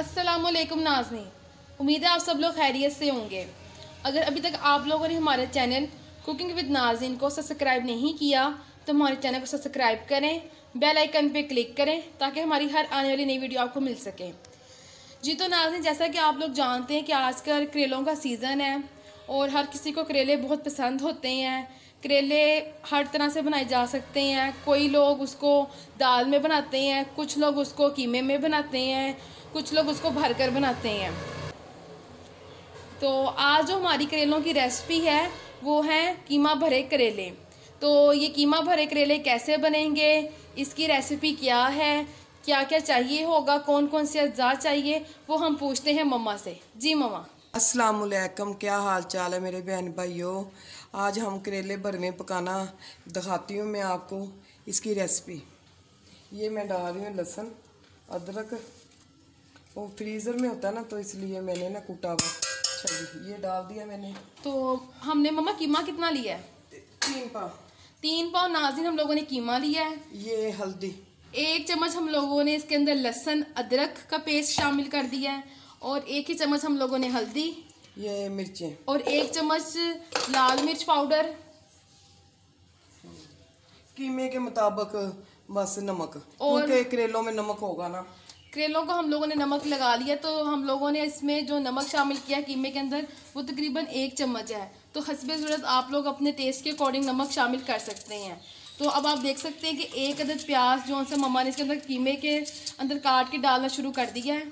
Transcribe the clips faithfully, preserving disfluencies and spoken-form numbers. अस्सलामुअलैकुम नाज़नीन, उम्मीद है आप सब लोग खैरियत से होंगे। अगर अभी तक आप लोगों ने हमारे चैनल कुकिंग विद नाज़नीन को सब्सक्राइब नहीं किया तो हमारे चैनल को सब्सक्राइब करें, बेल आइकन पे क्लिक करें ताकि हमारी हर आने वाली नई वीडियो आपको मिल सके। जी तो नाज़नीन, जैसा कि आप लोग जानते हैं कि आजकल करेलों का सीज़न है और हर किसी को करेले बहुत पसंद होते हैं। करेले हर तरह से बनाए जा सकते हैं। कोई लोग उसको दाल में बनाते हैं, कुछ लोग उसको कीमे में बनाते हैं, कुछ लोग उसको भर कर बनाते हैं। तो आज जो हमारी करेलों की रेसिपी है वो है कीमा भरे करेले। तो ये कीमा भरे करेले कैसे बनेंगे, इसकी रेसिपी क्या है, क्या क्या चाहिए होगा, कौन कौन से अज्जा चाहिए, वो हम पूछते हैं मम्मा से। जी मम्मा, अस्सलाम वालेकुम, क्या हाल चाल है मेरे बहन भाइयों। आज हम करेले भरवे पकाना दिखाती हूँ मैं आपको, इसकी रेसिपी। ये मैं डाल रही हूँ लहसुन अदरक, वो फ्रीज़र में होता है ना तो इसलिए मैंने ना कूटा हुआ। चलिए ये डाल दिया मैंने। तो हमने मम्मा कीमा कितना लिया है? तीन पाव। तीन पाव नाज़रीन हम लोगों ने कीमा लिया है। ये हल्दी एक चम्मच, हम लोगों ने इसके अंदर लहसुन अदरक का पेस्ट शामिल कर दिया है और एक ही चम्मच हम लोगों ने हल्दी, ये मिर्चें, और एक चम्मच लाल मिर्च पाउडर, कीमे के मुताबिक बस नमक, और करेलों में नमक होगा ना। करेलों को हम लोगों ने नमक लगा लिया तो हम लोगों ने इसमें जो नमक शामिल किया कीमे के अंदर वो तकरीबन एक चम्मच है। तो हस्बे ज़रूरत आप लोग अपने टेस्ट के अकॉर्डिंग नमक शामिल कर सकते हैं। तो अब आप देख सकते हैं कि एक अदद प्याज जो उनसे मम्मा ने इसके अंदर कीमे के अंदर काट के डालना शुरू कर दिया है।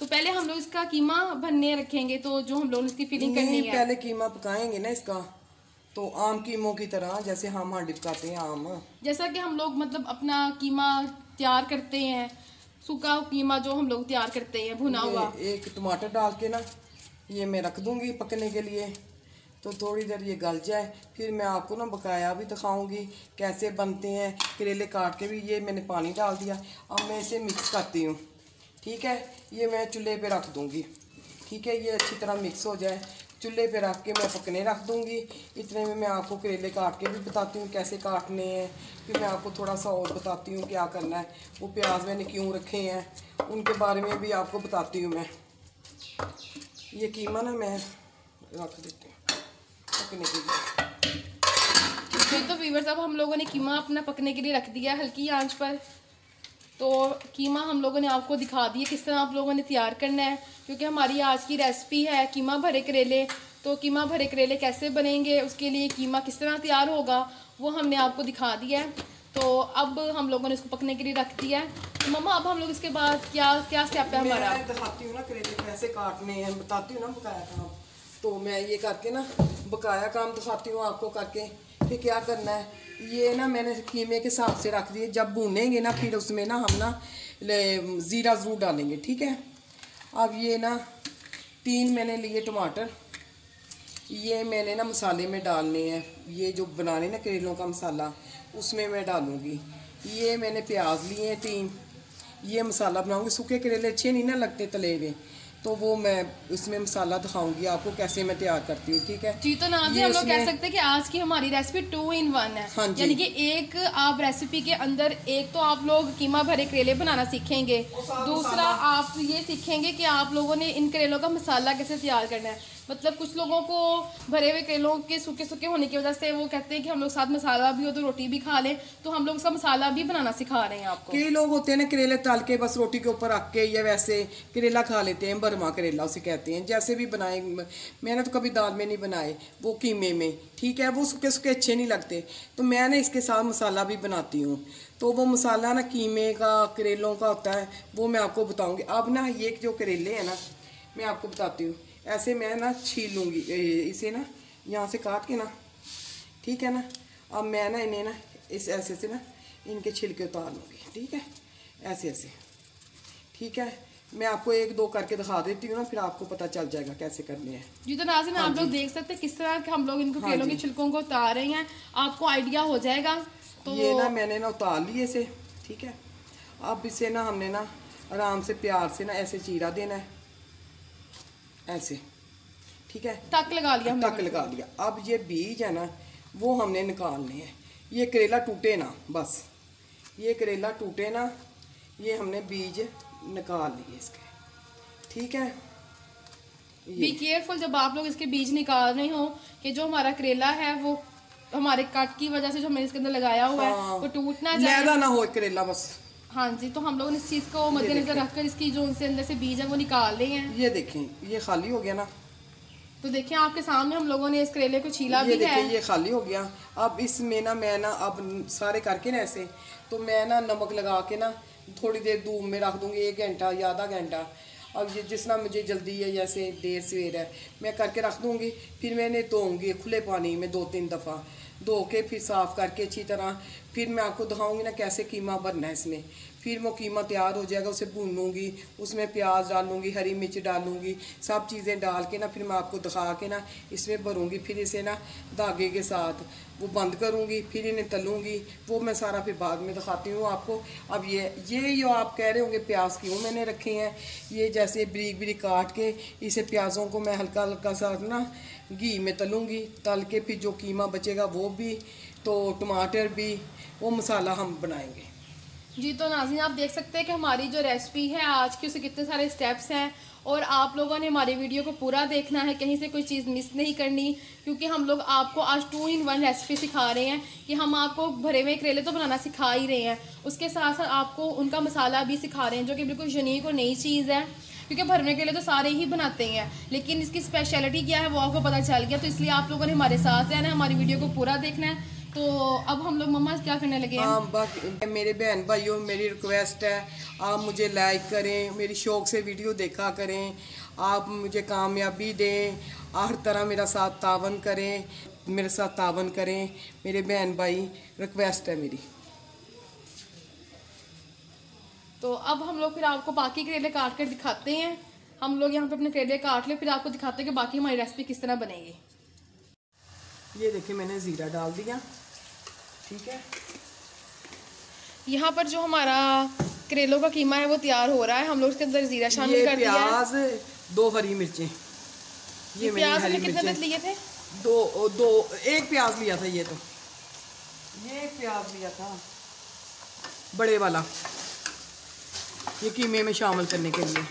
तो पहले हम लोग इसका कीमा भरने रखेंगे, तो जो हम लोग इसकी फिलिंग करनी है पहले कीमा पकाएंगे ना इसका, तो आम कीमों की तरह जैसे हम हांडी पकाते हैं आम, जैसा कि हम लोग मतलब अपना कीमा तैयार करते हैं, सूखा कीमा जो हम लोग तैयार करते हैं भुना हुआ। एक टमाटर डाल के ना ये मैं रख दूँगी पकने के लिए, तो थोड़ी देर ये गल जाए, फिर मैं आपको ना बकाया भी दिखाऊँगी कैसे बनते हैं करेले काट के भी। ये मैंने पानी डाल दिया, अब मैं इसे मिक्स करती हूँ, ठीक है। ये मैं चूल्हे पे रख दूंगी, ठीक है, ये अच्छी तरह मिक्स हो जाए। चूल्हे पे रख के मैं पकने रख दूंगी। इतने में मैं आपको करेले काट के भी बताती हूँ कैसे काटने हैं, फिर मैं आपको थोड़ा सा और बताती हूँ क्या करना है। वो प्याज मैंने क्यों रखे हैं उनके बारे में भी आपको बताती हूँ मैं। ये कीमा ना मैं रख देती हूँ पकने के लिए। तो व्यूअर्स, अब हम लोगों ने कीमा अपना पकने के लिए रख दिया हल्की आंच पर। तो कीमा हम लोगों ने आपको दिखा दिया किस तरह आप लोगों ने तैयार करना है, क्योंकि हमारी आज की रेसिपी है कीमा भरे करेले। तो कीमा भरे करेले कैसे बनेंगे, उसके लिए कीमा किस तरह तैयार होगा, वो हमने आपको दिखा दिया है। तो अब हम लोगों ने इसको पकने के लिए रख दिया है। तो मम्मा, अब हम लोग इसके बाद क्या क्या स्टेप है हमारा, मैं दिखाती हूँ ना करेले कैसे काटने हैं, बताती हूँ ना बकाया काम। तो मैं ये करके ना बकाया काम दिखाती हूँ आपको करके, फिर क्या करना है। ये ना मैंने कीमे के हिसाब से रख दिए, जब भूनेंगे ना फिर उसमें ना हम ना ज़ीरा ज़रूर डालेंगे, ठीक है। अब ये ना तीन मैंने लिए टमाटर, ये मैंने ना मसाले में डालने हैं, ये जो बनाने ना करेलों का मसाला उसमें मैं डालूँगी। ये मैंने प्याज लिए हैं तीन, ये मसाला बनाऊँगी। सूखे करेले अच्छे नहीं ना लगते तले हुए, तो वो मैं इसमें मसाला दिखाऊंगी आपको कैसे मैं तैयार करती हूँ, ठीक है जी। तो नाज़रीन, हम लोग कह सकते हैं कि आज की हमारी रेसिपी टू इन वन है। हाँ, यानी कि एक आप रेसिपी के अंदर एक तो आप लोग कीमा भरे करेले बनाना सीखेंगे, दूसरा आप ये सीखेंगे कि आप लोगों ने इन करेलों का मसाला कैसे तैयार करना है। मतलब कुछ लोगों को भरे हुए करेलों के सूखे सूखे होने की वजह से वो कहते हैं कि हम लोग साथ मसाला भी हो तो रोटी भी खा लें, तो हम लोग उसका मसाला भी बनाना सिखा रहे हैं आपको। कई लोग होते हैं ना करेले तल के बस रोटी के ऊपर रख के या वैसे करेला खा लेते हैं, भरमा करेला उसे कहते हैं, जैसे भी बनाए। मैंने तो कभी दाल में नहीं बनाए, वो कीमे में, ठीक है, वो सूखे सूखे अच्छे नहीं लगते। तो मैं ना इसके साथ मसाला भी बनाती हूँ, तो वो मसाला ना कीमे का करेलों का होता है, वो मैं आपको बताऊँगी। अब ना ये जो करेले हैं ना मैं आपको बताती हूँ, ऐसे मैं ना छील लूँगी इसे ना यहाँ से काट के ना, ठीक है ना। अब मैं ना इन्हें ना इस ऐसे से ना इनके छिलके उतार लूँगी, ठीक है, ऐसे ऐसे, ठीक है। मैं आपको एक दो करके दिखा देती हूँ ना, फिर आपको पता चल जाएगा कैसे करने हैं। जी तो नाज़रीन, आप लोग देख सकते हैं किस तरह हम लोग इनको करेलों के छिलकों को उतार रहे हैं, आपको आइडिया हो जाएगा। तो ये ना मैंने ना उतार लिए इसे, ठीक है। अब इसे ना हमने ना आराम से प्यार से ना ऐसे चीरा देना है, ऐसे, ठीक है। टक लगा लिया, टक लगा लिया। अब ये बीज है ना वो हमने निकालने हैं, ये करेला टूटे ना, बस ये करेला टूटे ना, ये हमने बीज निकाल लिए इसके, ठीक है। बी केयरफुल जब आप लोग इसके बीज निकाल रहे हो कि जो हमारा करेला है वो हमारे काट की वजह से जो हमने इसके अंदर लगाया हुआ है वो हाँ। टूट ना जाए, मैदा ना हो करेला बस। हाँ जी, तो हम लोगों ने इस चीज़ को मद्देनजर रखकर इसकी जो उनसे अंदर से बीज है वो निकाल रहे हैं। ये देखें, ये खाली हो गया ना, तो देखिए आपके सामने हम लोगों ने इस करेले को छीला भी है। ये खाली हो गया। अब इसमें ना मैं ना अब सारे करके ना ऐसे तो मैं ना नमक लगा के ना थोड़ी देर धूप में रख दूँगी, एक घंटा या आधा घंटा। अब ये जिस ना मुझे जल्दी है जैसे देर सवेर है, मैं करके रख दूँगी। फिर मैंने धोऊँगी खुले पानी में दो तीन दफ़ा, धो के फिर साफ़ करके अच्छी तरह, फिर मैं आपको दिखाऊँगी ना कैसे कीमा भरना है इसमें। फिर वो कीमा तैयार हो जाएगा, उसे भूनूंगी, उसमें प्याज डालूंगी, हरी मिर्च डालूंगी, सब चीज़ें डाल के ना फिर मैं आपको दिखा के ना इसमें भरूँगी। फिर इसे ना धागे के साथ वो बंद करूँगी, फिर इन्हें तलूँगी, वो मैं सारा फिर बाद में दिखाती हूँ आपको। अब ये ये जो आप कह रहे होंगे प्याज क्यों मैंने रखे हैं, ये जैसे बरीक बरीक काट के इसे प्याज़ों को मैं हल्का हल्का सा ना घी में तलूँगी। तल के फिर जो कीमा बचेगा वो भी, तो टमाटर भी, वो मसाला हम बनाएंगे जी। तो नाज़रीन आप देख सकते हैं कि हमारी जो रेसिपी है आज की उसके कितने सारे स्टेप्स हैं, और आप लोगों ने हमारी वीडियो को पूरा देखना है, कहीं से कोई चीज़ मिस नहीं करनी, क्योंकि हम लोग आपको आज टू इन वन रेसिपी सिखा रहे हैं कि हम आपको भरे हुए करेले तो बनाना सिखा ही रहे हैं, उसके साथ साथ आपको उनका मसाला भी सिखा रहे हैं जो कि बिल्कुल यूनिक और नई चीज़ है। क्योंकि भरने के लिए तो सारे ही बनाते हैं, लेकिन इसकी स्पेशलिटी क्या है वो आपको पता चल गया, तो इसलिए आप लोगों ने हमारे साथ रहना है, हमारी वीडियो को पूरा देखना है। तो अब हम लोग मम्मा क्या करने लगे हैं? हाँ, बाकी मेरे बहन भाइयों मेरी रिक्वेस्ट है आप मुझे लाइक करें, मेरी शौक़ से वीडियो देखा करें, आप मुझे कामयाबी दें, हर तरह मेरा साथ तावन करें, मेरे साथ तावन करें मेरे बहन भाई, रिक्वेस्ट है मेरी। तो अब हम लोग फिर आपको बाकी करेले काट कर दिखाते हैं। हम लोग यहाँ पे अपने करेले काट ले, फिर आपको दिखाते हैं कि बाकी हमारी रेसिपी किस तरह बनेगी। ये देखिए मैंने ज़ीरा डाल दिया, ठीक है। यहाँ पर जो हमारा करेलों का कीमा है वो तैयार हो रहा है, हम लोग इसके अंदर ज़ीरा शामिल कर दिया है, प्याज, दो हरी मिर्चें। ये, ये प्याज मैंने कितने लिए थे? दो दो एक प्याज लिया था, ये तो ये एक प्याज लिया था बड़े वाला, ये कीमे में शामिल करने के लिए।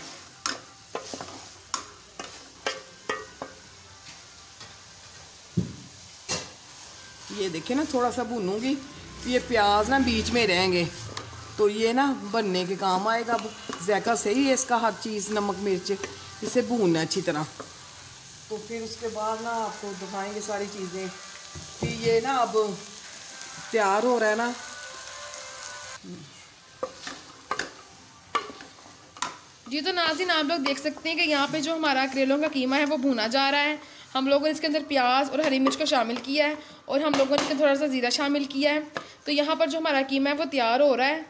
ये देखिए ना थोड़ा सा भूनूंगी, ये प्याज ना बीच में रहेंगे तो ये ना बनने के काम आएगा। अब ज़ायका सही है इसका, हर चीज़ नमक मिर्च, इसे भूनना अच्छी तरह। तो फिर उसके बाद ना आपको दिखाएंगे सारी चीज़ें। फिर ये ना अब तैयार हो रहा है ना, जी। तो नाज़रीन आप लोग देख सकते हैं कि यहाँ पे जो हमारा करेलों का कीमा है वो भुना जा रहा है, हम लोगों ने इसके अंदर प्याज और हरी मिर्च को शामिल किया है, और हम लोगों ने इसके थोड़ा सा ज़ीरा शामिल किया है। तो यहाँ पर जो हमारा कीमा है वो तैयार हो रहा है,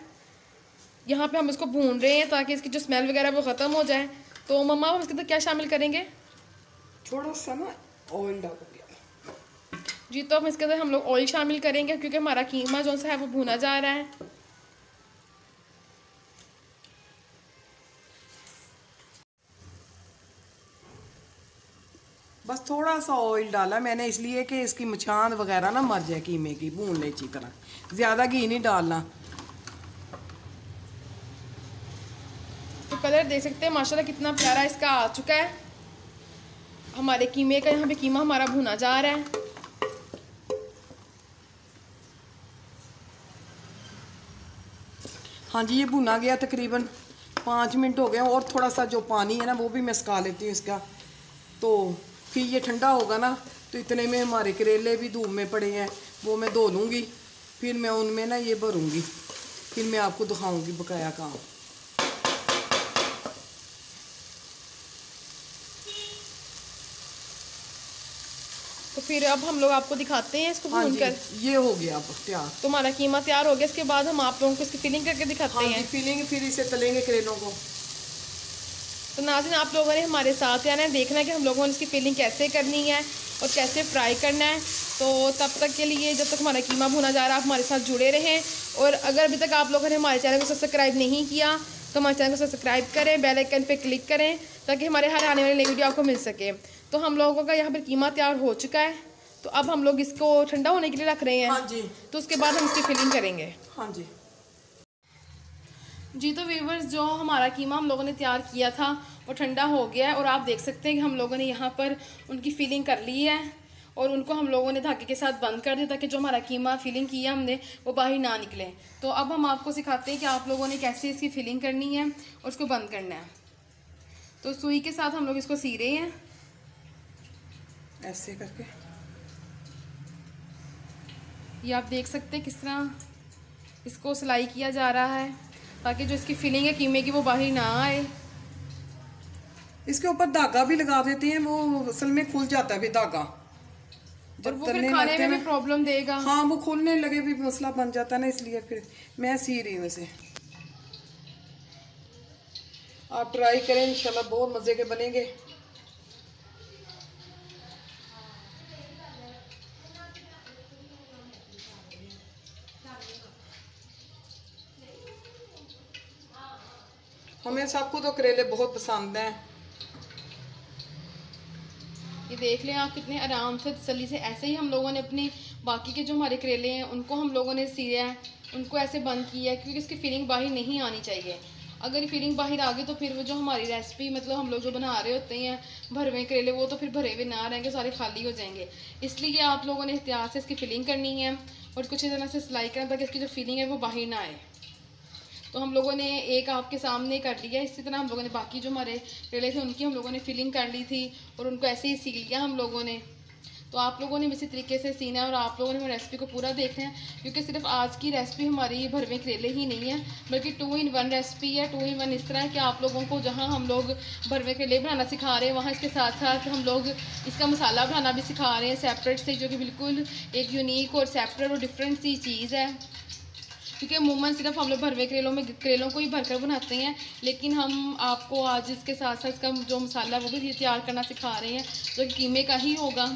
यहाँ पे हम इसको भून रहे हैं ताकि इसकी जो स्मेल वगैरह वो ख़त्म हो जाए। तो मम्मा हम इसके अंदर क्या शामिल करेंगे? थोड़ा सा ना ऑयल डालोगे जी। तो हम इसके अंदर हम लोग ऑयल शामिल करेंगे क्योंकि हमारा कीमा जो सा है वो भुना जा रहा है। बस थोड़ा सा ऑयल डाला मैंने इसलिए कि इसकी मचान वगैरह ना मर जाए कीमे की, भून ले अच्छी तरह, ज़्यादा घी नहीं डालना। तो कलर देख सकते हैं माशाल्लाह कितना प्यारा इसका आ चुका है हमारे कीमे का। यहाँ पे कीमा हमारा भुना जा रहा है। हाँ जी, ये भुना गया तकरीबन पाँच मिनट हो गए, और थोड़ा सा जो पानी है ना वो भी मैं सुखा लेती हूँ इसका। तो फिर ये ठंडा होगा ना, तो इतने में हमारे करेले भी धूप में पड़े हैं वो मैं धो लूँगी, फिर मैं उनमें ना ये भरूँगी, फिर मैं आपको दिखाऊँगी बकाया काम। तो फिर अब हम लोग आपको दिखाते हैं इसको भून कर। ये हो गया अब तैयार, तो हमारा कीमा तैयार हो गया। इसके बाद हम आप लोगों को इसकी फिलिंग करके दिखाते हैं। फिलिंग फिर इसे तलेंगे करेलों को। तो नाज़रीन आप लोगों ने हमारे साथ रहना है, देखना है कि हम लोगों ने इसकी फिलिंग कैसे करनी है और कैसे फ्राई करना है। तो तब तक के लिए, जब तक हमारा कीमा भुना जा रहा है, आप हमारे साथ जुड़े रहें। और अगर अभी तक आप लोगों ने हमारे चैनल को सब्सक्राइब नहीं किया तो हमारे चैनल को सब्सक्राइब करें, बेल आइकन पर क्लिक करें ताकि हमारे हर आने वाली नई वीडियो आपको मिल सके। तो हम लोगों का यहाँ पर कीमा तैयार हो चुका है, तो अब हम लोग इसको ठंडा होने के लिए रख रहे हैं। हाँ जी। तो उसके बाद हम इसकी फिलिंग करेंगे। हाँ जी। जी तो व्यूवर्स, जो हमारा कीमा हम लोगों ने तैयार किया था वो ठंडा हो गया है और आप देख सकते हैं कि हम लोगों ने यहाँ पर उनकी फिलिंग कर ली है और उनको हम लोगों ने धागे के साथ बंद कर दिया ताकि जो हमारा कीमा फिलिंग किया हमने वो बाहर ना निकले। तो अब हम आपको सिखाते हैं कि आप लोगों ने कैसे इसकी फिलिंग करनी है और उसको बंद करना है। तो सुई के साथ हम लोग इसको सी रहे हैं ऐसे करके, ये आप देख सकते हैं किस तरह इसको सिलाई किया जा रहा है ताकि जो इसकी फिलिंग है कीमे की वो बाहर ना आए। इसके ऊपर धागा भी लगा देते हैं, वो असल में खुल जाता है भी धागा, जब वो फिर खाने में भी प्रॉब्लम देगा। हाँ, वो खोलने लगे भी मसला बन जाता है ना, इसलिए फिर मैं सी रही हूँ इसे। आप ट्राई करें, इंशाल्लाह बहुत मज़े के बनेंगे। हमें सबको तो करेले बहुत पसंद हैं। ये देख लें आप कितने आराम से तसल्ली से। ऐसे ही हम लोगों ने अपने बाकी के जो हमारे करेले हैं उनको हम लोगों ने सीया है, उनको ऐसे बंद किया है क्योंकि इसकी फीलिंग बाहर नहीं आनी चाहिए। अगर फीलिंग बाहर आ गई तो फिर वो जो हमारी रेसिपी मतलब हम लोग जो बना रहे होते हैं भरवे करेले वो तो फिर भरे हुए ना रहेंगे, सारे खाली हो जाएंगे। इसलिए आप लोगों ने एहतियात से इसकी फीलिंग करनी है और कुछ तरह से सिलाई करना ताकि इसकी जो फीलिंग है वो बाहर ना आए। तो हम लोगों ने एक आपके सामने कर लिया। इसी तरह हम लोगों ने बाकी जो हमारे करेले थे उनकी हम लोगों ने फिलिंग कर ली थी और उनको ऐसे ही सी लिया हम लोगों ने। तो आप लोगों ने इसी तरीके से सीना है और आप लोगों ने हमारी रेसिपी को पूरा देखना है क्योंकि सिर्फ आज की रेसिपी हमारी भरवें करेले ही नहीं है बल्कि टू इन वन रेसिपी है। टू इन वन इस तरह है कि आप लोगों को जहाँ हम लोग भरवें करेले बनाना सिखा रहे हैं वहाँ इसके साथ साथ हम लोग इसका मसाला बनाना भी सिखा रहे हैं सेपरेट से, जो कि बिल्कुल एक यूनिक और सेपरेट और डिफरेंट सी चीज़ है। क्योंकि अमूमन सिर्फ हम लोग भरवे करेलों में करेलों को ही भरकर बनाते हैं, लेकिन हम आपको आज इसके साथ साथ इसका जो मसाला है वो भी तैयार करना सिखा रहे हैं जो कि कीमे का ही होगा।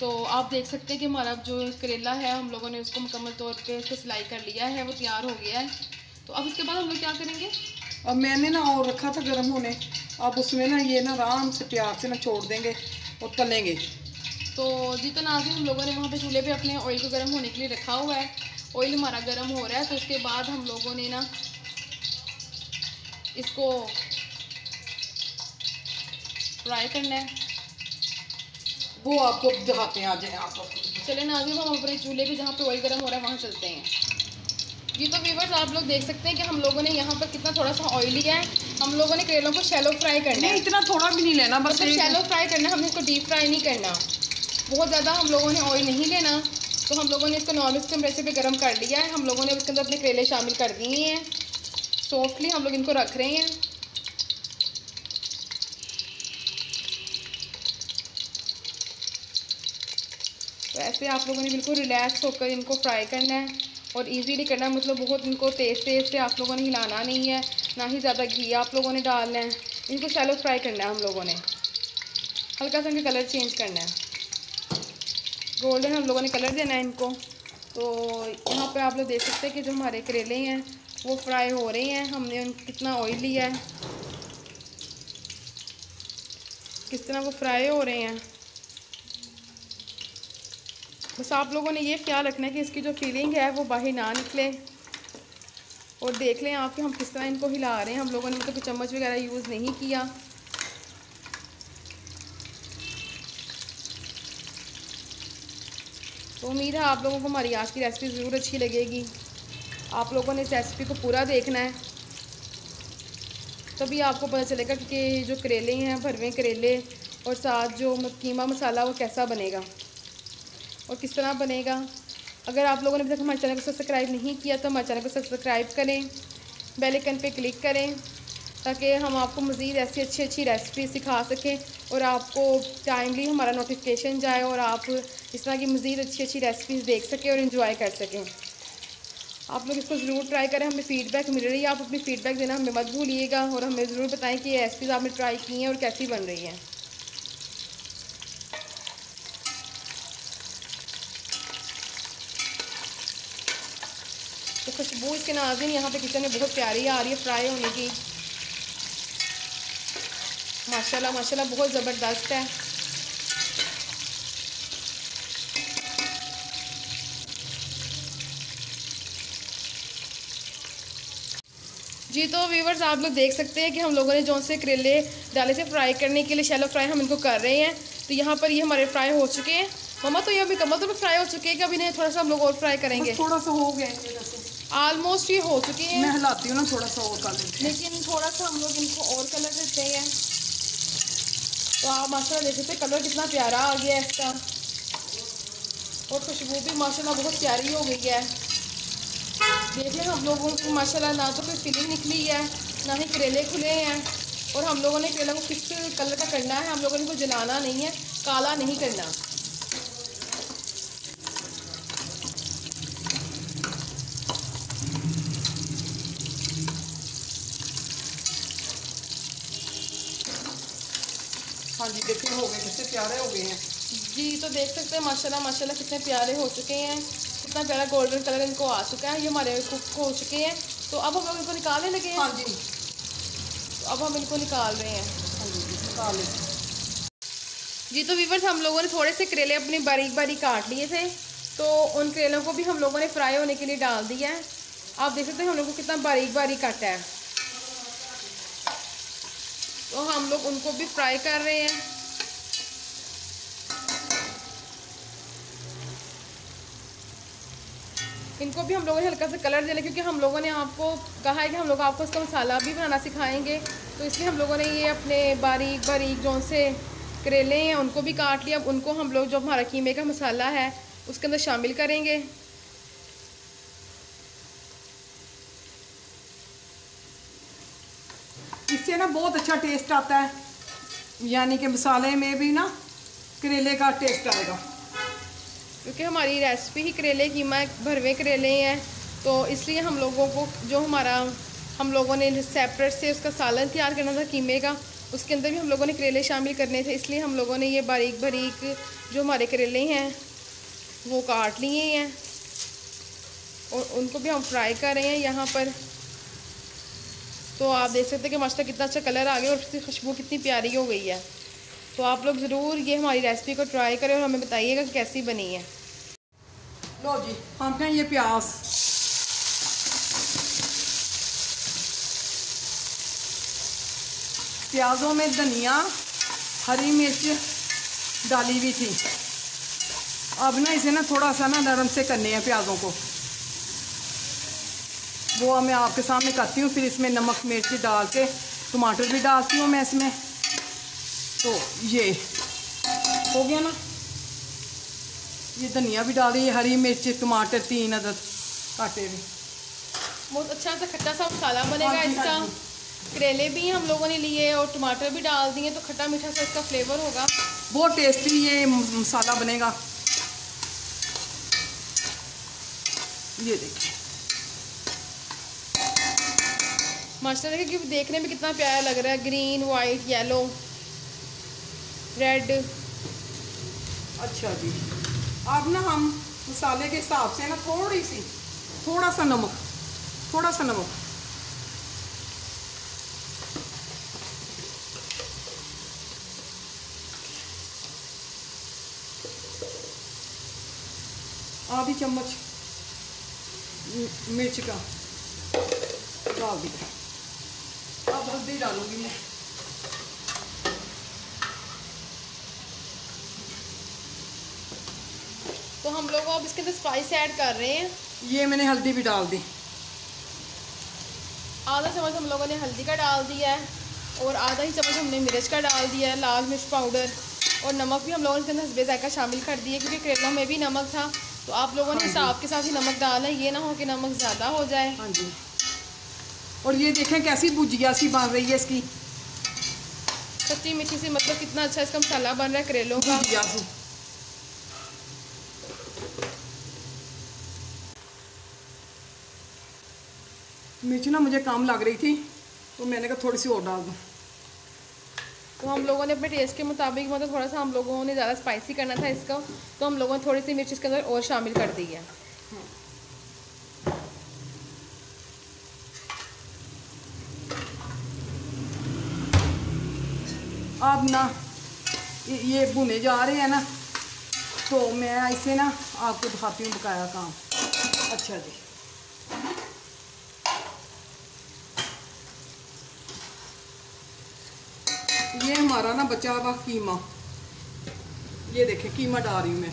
तो आप देख सकते हैं कि हमारा जो करेला है हम लोगों ने उसको मुकम्मल तौर पे उसको सिलाई कर लिया है, वो तैयार हो गया है। तो अब इसके बाद हम लोग क्या करेंगे? अब मैंने ना और रखा था गर्म होने, अब उसमें ना ये ना आराम से प्यार से ना छोड़ देंगे और तलेंगे। तो जी तो नाज़रीन, हम लोगों ने वहाँ पर चूल्हे पर अपने ऑयल को गर्म होने के लिए रखा हुआ है। ऑयल हमारा गर्म हो रहा है तो उसके बाद हम लोगों ने ना इसको फ्राई करना है। वो आपको दिखाते हैं, आ जाए आप। चले नाज़रीन, हम अपने चूल्हे पे जहाँ पे ऑयल गर्म हो रहा है वहाँ चलते हैं। ये तो व्यूवर्स आप लोग देख सकते हैं कि हम लोगों ने यहाँ पर कितना थोड़ा सा ऑयल लिया है। हम लोगों ने करेलों को शैलो फ्राई करना है, इतना थोड़ा भी नहीं लेना, बस शैलो फ्राई करना, हमने इसको डीप फ्राई नहीं करना। बहुत ज़्यादा हम लोगों ने ऑयल नहीं लेना। तो हम लोगों ने इसको नॉर्मल टेम्परेचर पे गर्म कर लिया है। हम लोगों ने इसके अंदर अपने करेले शामिल कर दिए हैं। सॉफ्टली हम लोग इनको रख रहे हैं। तो ऐसे आप लोगों ने बिल्कुल रिलैक्स होकर इनको फ्राई करना है और इजीली करना है, मतलब बहुत इनको तेज़ तेज़ से आप लोगों ने हिलाना नहीं है, ना ही ज़्यादा घी आप लोगों ने डालना है। इनको शैलो फ्राई करना है हम लोगों ने, हल्का सा इनका कलर चेंज करना है, गोल्डन हम लोगों ने कलर देना है इनको। तो यहाँ पे आप लोग देख सकते हैं कि जो हमारे करेले हैं वो फ्राई हो रहे हैं। हमने उन कितना ऑयल लिया है, किस तरह वो फ्राई हो रहे हैं। बस आप लोगों ने ये ख्याल रखना है कि इसकी जो फीलिंग है वो बाहर ना निकले। और देख लें आप कि हम किस तरह इनको हिला रहे हैं। हम लोगों ने मतलब तो चम्मच वगैरह यूज़ नहीं किया। तो उम्मीद है आप लोगों को हमारी आज की रेसिपी ज़रूर अच्छी लगेगी। आप लोगों ने इस रेसिपी को पूरा देखना है तभी आपको पता चलेगा कि जो करेले हैं भरवें करेले और साथ जो कीमा मसाला वो कैसा बनेगा और किस तरह बनेगा। अगर आप लोगों ने अभी तक हमारे चैनल को सब्सक्राइब नहीं किया तो हमारे चैनल को सब्सक्राइब करें, बेल आइकन पे क्लिक करें ताकि हम आपको मज़ीद ऐसी अच्छी अच्छी रेसिपी सिखा सकें और आपको टाइमली हमारा नोटिफिकेशन जाए और आप इस तरह की मज़ीद अच्छी अच्छी रेसिपीज़ देख सकें और इन्जॉय कर सकें। आप लोग इसको ज़रूर ट्राई करें। हमें फ़ीडबैक मिल रही है, आप अपनी फ़ीडबैक देना हमें मत भूलिएगा और हमें ज़रूर बताएं कि ये रेसिपीज़ आपने ट्राई की हैं और कैसी बन रही हैं। तो खुशबू इसके नाज़रीन यहाँ पे किचन में बहुत प्यारी आ रही है फ्राई होने की। माशाल्लाह माशाल्लाह बहुत ज़बरदस्त है। जी तो व्यूवर्स आप लोग देख सकते हैं कि हम लोगों ने जो से करेले डाले थे फ्राई करने के लिए, शैलो फ्राई हम इनको कर रहे हैं। तो यहाँ पर ये हमारे फ्राई हो चुके हैं मम्मा, तो ये अभी कम मतलब फ्राई हो चुके हैं कि अभी नहीं, थोड़ा सा हम लोग और फ्राई करेंगे। थोड़ा सा हो गए ऑलमोस्ट ये हो चुके हैं, मैं हिलाती हूँ ना थोड़ा सा और कलर, लेकिन थोड़ा सा हम लोग इनको और कलर देते हैं। तो आप माशाल्लाह देख सकते कलर कितना प्यारा आ गया है इसका, और खुशबू भी माशाल्लाह बहुत प्यारी हो गई है। देख लें हम लोगों को माशाल्लाह ना तो कोई फिलिंग निकली है ना ही करेले खुले हैं, और हम लोगों ने करेला को किस कलर का करना है, हम लोगों ने इनको जलाना नहीं है, काला नहीं करना। हाँ जी देखिए हो गए कितने प्यारे हो गए हैं जी, तो देख सकते हैं माशाल्लाह माशाल्लाह कितने प्यारे हो चुके हैं, कितना प्यारा गोल्डन कलर इनको आ चुका है, ये हमारे कुक हो चुके हैं। तो अब हम इनको निकालने लगे हैं। हाँ जी तो अब हम इनको निकाल रहे हैं। हाँ जी निकाल जी। तो व्यूअर्स हम लोगों ने थोड़े से करेले अपने बारीक बारीक काट लिए थे, तो उन करेलों को भी हम लोगों ने फ्राई होने के लिए डाल दिया है। आप देख सकते हैं हम लोगों को कितना बारीक बारीक काटा है, तो हम लोग उनको भी फ्राई कर रहे हैं। इनको भी हम लोगों ने हल्का सा कलर देना, क्योंकि हम लोगों ने आपको कहा है कि हम लोग आपको इसका मसाला भी बनाना सिखाएंगे, तो इसलिए हम लोगों ने ये अपने बारीक बारीक जो से करेले हैं उनको भी काट लिया। अब उनको हम लोग जो हमारा कीमे का मसाला है उसके अंदर शामिल करेंगे। इससे ना बहुत अच्छा टेस्ट आता है, यानी कि मसाले में भी ना करेले का टेस्ट आएगा, क्योंकि हमारी रेसिपी ही करेले कीमा भरवे करेले हैं, तो इसलिए हम लोगों को जो हमारा हम लोगों ने सेपरेट से उसका सालन तैयार करना था कीमे का, उसके अंदर भी हम लोगों ने करेले शामिल करने थे, इसलिए हम लोगों ने ये बारीक बारीक जो हमारे करेले हैं वो काट लिए हैं, और उनको भी हम फ्राई कर रहे हैं यहाँ पर। तो आप देख सकते हैं कि माशाल्लाह कितना अच्छा कलर आ गया, और उसकी खुशबू कितनी प्यारी हो गई है। तो आप लोग ज़रूर ये हमारी रेसिपी को ट्राई करें और हमें बताइएगा कि कैसी बनी है। लो जी हमने ये प्याज प्याज़ों में धनिया हरी मिर्च डाली हुई थी, अब ना इसे ना थोड़ा सा ना नरम से करने हैं प्याज़ों को, वो मैं आपके सामने करती हूँ। फिर इसमें नमक मिर्ची डाल के टमाटर भी डालती हूँ मैं इसमें। तो ये हो गया ना, ये धनिया भी डाल दी, हरी मिर्ची टमाटर तीन अदद काटे भी, बहुत अच्छा सा खट्टा सा मसाला बनेगा इसका। करेले भी हम लोगों ने लिए और टमाटर भी डाल दिए, तो खट्टा मीठा सा इसका फ्लेवर होगा, बहुत टेस्टी ये मसाला बनेगा। ये देखिए माशाल्लाह देखिए कि देखने में कितना प्यारा लग रहा है, ग्रीन वाइट येलो रेड। अच्छा जी अब ना हम मसाले के हिसाब से ना थोड़ी सी थोड़ा सा नमक थोड़ा सा नमक आधी चम्मच मिर्च का डाल दिया, अब हल्दी डालूंगी मैं। तो हम लोग अब इसके अंदर स्पाइस ऐड कर रहे हैं, ये मैंने हल्दी भी डाल दी, आधा चम्मच हम लोगों ने हल्दी का डाल दिया है, और आधा ही चम्मच हमने मिर्च का डाल दिया है, लाल मिर्च पाउडर, और नमक भी हम लोगों ने इसके अंदर हस्बे जायका शामिल कर दिया, क्योंकि करेलों में भी नमक था, तो आप लोगों ने हिसाब के साथ ही नमक डाला, ये ना हो कि नमक ज़्यादा हो जाए। हाँ जी, और ये देखें कैसी भुजिया सी बन रही है इसकी, खट्टी मीठी सी, मतलब कितना अच्छा इसका मसाला बन रहा है करेलों का। मिर्च ना मुझे काम लग रही थी, तो मैंने कहा थोड़ी सी और डाल दूँ। तो हम लोगों ने अपने टेस्ट के मुताबिक, मतलब थोड़ा सा हम लोगों ने ज़्यादा स्पाइसी करना था इसका, तो हम लोगों ने थोड़ी सी मिर्च इसके अंदर और शामिल कर दी है। अब ना ये भुने जा रहे हैं ना, तो मैं इसे ना आपको दिखाती हूँ पकाया काम। अच्छा जी ये हमारा ना बचा हुआ कीमा, ये देखें कीमा डाल रही हूँ मैं,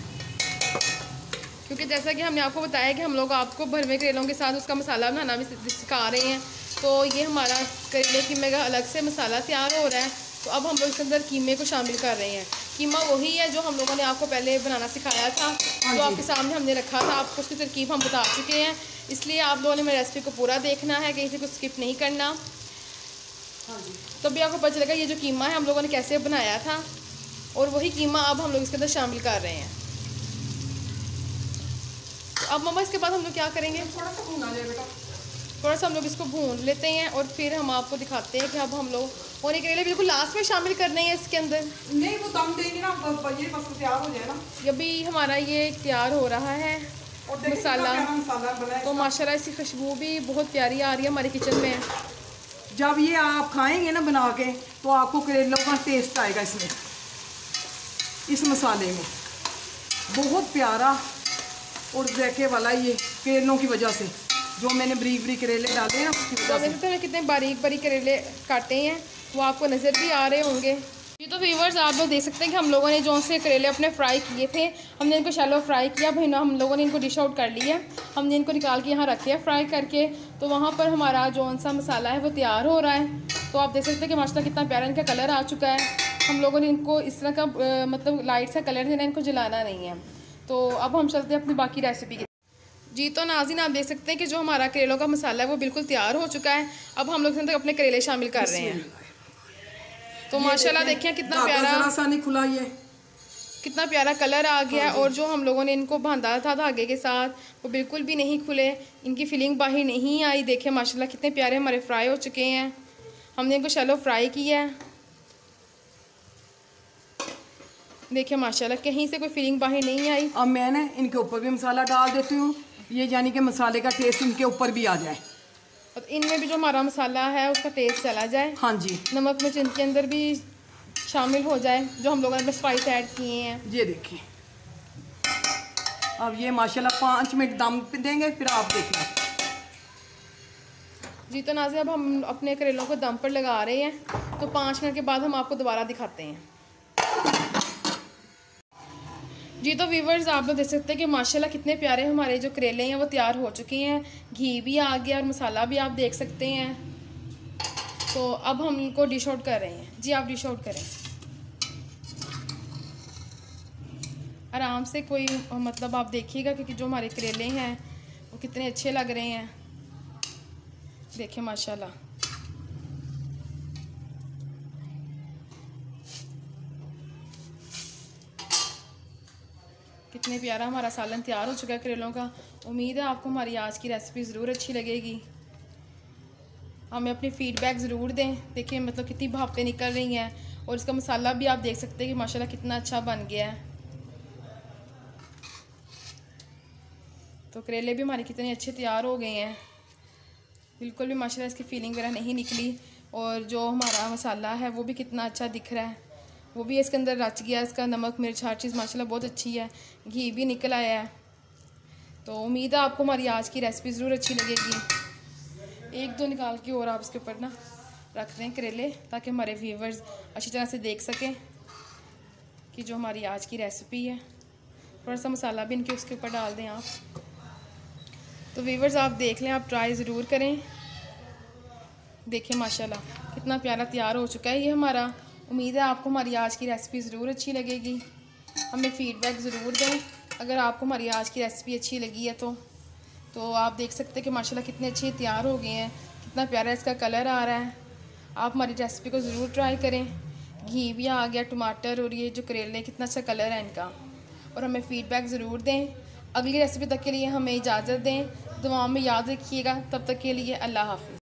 क्योंकि जैसा कि हमने आपको बताया कि हम लोग आपको भरवे करेलों के साथ उसका मसाला बनाना भी सिखा रहे हैं। तो ये हमारा करेले कीमे का अलग से मसाला तैयार हो रहा है। तो अब हम लोग इसके अंदर कीमे को शामिल कर रहे हैं। कीमा वही है जो हम लोगों ने आपको पहले बनाना सिखाया था, जो आपके सामने हमने रखा था, आपको उसकी तरकीब हम बता चुके हैं, इसलिए आप लोगों ने मेरी रेसिपी को पूरा देखना है, कहीं से कुछ स्किप नहीं करना। तो भी आपको पता चलेगा ये जो कीमा है हम लोगों ने कैसे बनाया था, और वही कीमा अब हम लोग इसके अंदर शामिल कर रहे हैं। तो अब मम्मा इसके बाद हम लोग क्या करेंगे, थोड़ा सा भूनना है बेटा, थोड़ा सा हम लोग इसको भून लेते हैं और फिर हम आपको दिखाते हैं कि अब हम लोग होने के लिए बिल्कुल लास्ट में शामिल करने हैं इसके अंदर। नहीं वो दम देंगे ना, ये बस तैयार हो जाए ना। अभी हमारा ये तैयार हो रहा है और मसाला, तो माशाल्लाह इसकी खुशबू भी बहुत प्यारी आ रही है हमारे किचन में। जब ये आप खाएंगे ना बना के, तो आपको करेलों का टेस्ट आएगा इसमें, इस मसाले में बहुत प्यारा और जैके वाला, ये करेलों की वजह से जो मैंने बारीक बारीक करेले डाले हैं उसकी वजह से। तो मैंने कितने बारीक बारीक करेले काटे हैं वो आपको नज़र भी आ रहे होंगे। ये तो व्यूवर्स आप लोग देख सकते हैं कि हम लोगों ने जो से करेले अपने फ्राई किए थे, हमने इनको शैलो फ्राई किया, भाई ना हम लोगों ने इनको डिश आउट कर लिया, हमने इनको निकाल के यहाँ रखे हैं फ्राई करके। तो वहाँ पर हमारा जो सा मसाला है वो तैयार हो रहा है। तो आप देख सकते हैं कि माशाल्लाह कितना प्यारा इनका कलर आ चुका है। हम लोगों ने इनको इस तरह का मतलब लाइट सा कलर देना, इनको जलाना नहीं है। तो अब हम चलते हैं अपनी बाकी रेसिपी की। जी तो नाज़रीन आप देख सकते हैं कि जो हमारा करेलों का मसाला है वो बिल्कुल तैयार हो चुका है। अब हम लोग अपने करेले शामिल कर रहे हैं। तो माशाल्लाह देखिए कितना प्यारा सा नहीं खुला, ये कितना प्यारा कलर आ गया, और जो हम लोगों ने इनको बांधा था धागे के साथ वो बिल्कुल भी नहीं खुले, इनकी फीलिंग बाहर नहीं आई। देखिए माशाल्लाह कितने प्यारे हमारे फ्राई हो चुके हैं, हमने इनको शैलो फ्राई किया है। देखिए माशाल्लाह कहीं से कोई फीलिंग बाहर नहीं आई। अब मैंने इनके ऊपर भी मसाला डाल देती हूँ, ये यानी कि मसाले का टेस्ट इनके ऊपर भी आ जाए और इनमें भी जो हमारा मसाला है उसका टेस्ट चला जाए। हाँ जी, नमक मिर्च इनके अंदर भी शामिल हो जाए जो हम लोगों ने स्पाइस ऐड किए हैं। ये देखिए अब ये माशाल्लाह पाँच मिनट दम देंगे, फिर आप देखना। जी तो नाज़रीन अब हम अपने करेलों को दम पर लगा रहे हैं, तो पाँच मिनट के बाद हम आपको दोबारा दिखाते हैं। जी तो व्यूवर्स आप लोग देख सकते हैं कि माशाल्लाह कितने प्यारे हमारे जो करेले हैं वो तैयार हो चुके हैं, घी भी आ गया और मसाला भी आप देख सकते हैं। तो अब हम इनको डिश आउट कर रहे हैं। जी आप डिश आउट करें आराम से, कोई मतलब आप देखिएगा क्योंकि जो हमारे करेले हैं वो कितने अच्छे लग रहे हैं। देखिए माशाल्लाह कितने प्यारा हमारा सालन तैयार हो चुका है करेलों का। उम्मीद है आपको हमारी आज की रेसिपी ज़रूर अच्छी लगेगी, हमें अपनी फ़ीडबैक ज़रूर दें। देखिए मतलब कितनी भापें निकल रही हैं, और इसका मसाला भी आप देख सकते हैं कि माशाल्लाह कितना अच्छा बन गया है। तो करेले भी हमारे कितने अच्छे तैयार हो गए हैं, बिल्कुल भी माशाल्लाह इसकी फ़ीलिंग वगैरह नहीं निकली, और जो हमारा मसाला है वो भी कितना अच्छा दिख रहा है, वो भी इसके अंदर रच गया, इसका नमक मिर्च हर चीज़ माशाल्लाह बहुत अच्छी है, घी भी निकल आया है। तो उम्मीद है आपको हमारी आज की रेसिपी ज़रूर अच्छी लगेगी। एक दो निकाल के और आप इसके ऊपर ना रख दें करेले, ताकि हमारे व्यूवर्स अच्छी तरह से देख सकें कि जो हमारी आज की रेसिपी है। थोड़ा सा मसाला भी इनके उसके ऊपर डाल दें आप। तो व्यूवर्स आप देख लें, आप ट्राई ज़रूर करें। देखिए माशाल्लाह कितना प्यारा तैयार हो चुका है ये हमारा। उम्मीद है आपको हमारी आज की रेसिपी ज़रूर अच्छी लगेगी, हमें फ़ीडबैक ज़रूर दें अगर आपको हमारी आज की रेसिपी अच्छी लगी है। तो तो आप देख सकते हैं कि माशाल्लाह कितने अच्छे तैयार हो गए हैं, कितना प्यारा इसका कलर आ रहा है। आप हमारी रेसिपी को ज़रूर ट्राई करें। घी भी आ गया, टमाटर, और ये जो करेले कितना अच्छा कलर है इनका, और हमें फ़ीडबैक ज़रूर दें। अगली रेसिपी तक के लिए हमें इजाज़त दें, दुआ में याद रखिएगा। तब तक के लिए अल्लाह हाफ़िज़।